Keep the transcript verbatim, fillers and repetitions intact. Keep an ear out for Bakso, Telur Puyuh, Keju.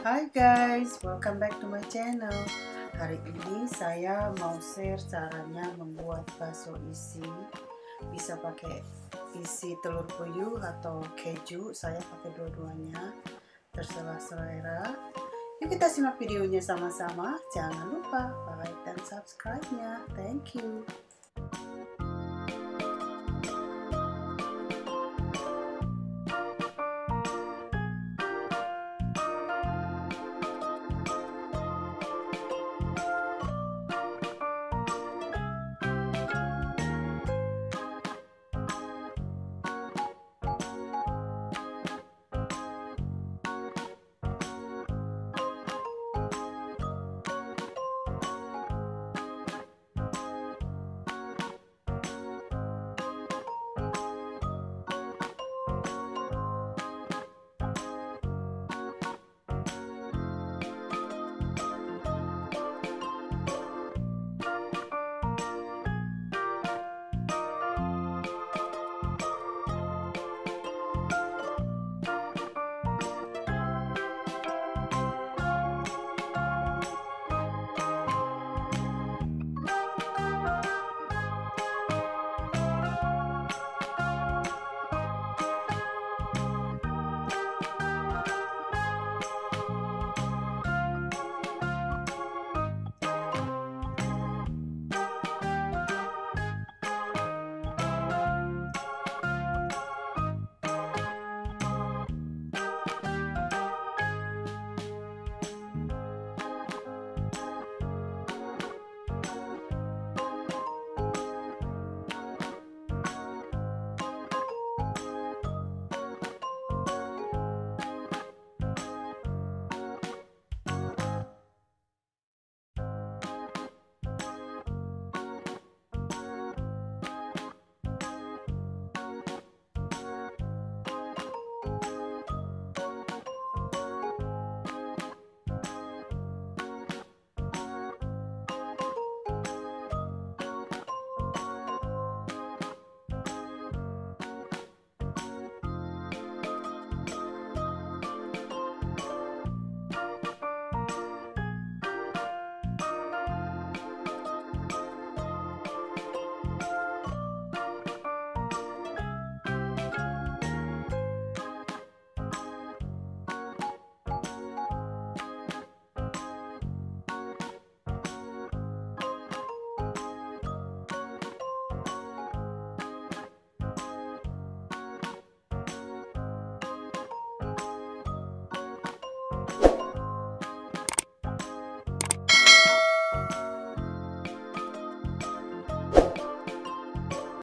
Hai guys, welcome back to my channel. Hari ini saya mau share caranya membuat bakso isi. Bisa pakai isi telur puyuh atau keju, saya pakai dua-duanya, terserah selera. Yuk kita simak videonya sama-sama. Jangan lupa like dan subscribe-nya. Thank you.